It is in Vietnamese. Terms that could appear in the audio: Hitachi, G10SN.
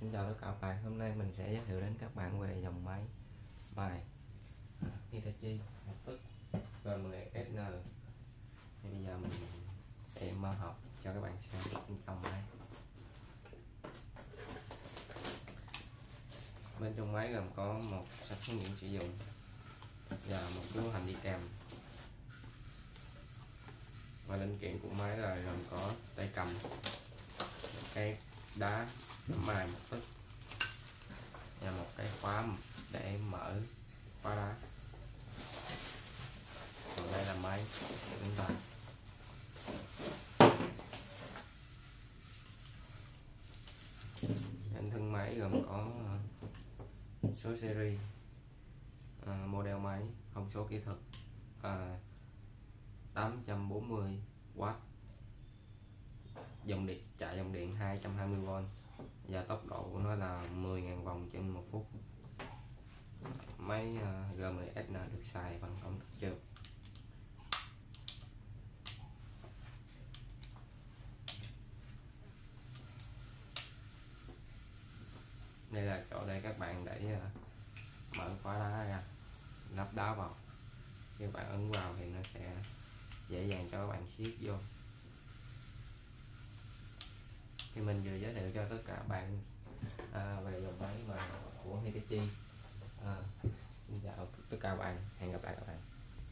Xin chào tất cả các bạn, hôm nay mình sẽ giới thiệu đến các bạn về dòng máy bài Hitachi một tức G10SN. Thì bây giờ mình sẽ mở hộp cho các bạn xem bên trong máy. Bên trong máy gồm có một sạc hướng dẫn sử dụng và một cấu hành đi kèm. Và linh kiện của máy là gồm có tay cầm, cái đá mài một tích và một cái khóa để mở khóa đá. Còn đây là máy của chúng ta. Anh thân máy gồm có số series, model máy, thông số kỹ thuật 840W, dòng điện chạy dòng điện 220V và tốc độ của nó là 10.000 vòng trên 1 phút. Máy G10SN được xài bằng công tắc trượt. Đây là chỗ đây các bạn để mở khóa đá ra, lắp đá vào. Khi bạn ấn vào thì nó sẽ dễ dàng cho các bạn siết vô. Thì mình vừa giới thiệu cho tất cả bạn về dòng máy của Hitachi. Xin chào tất cả bạn, hẹn gặp lại các bạn.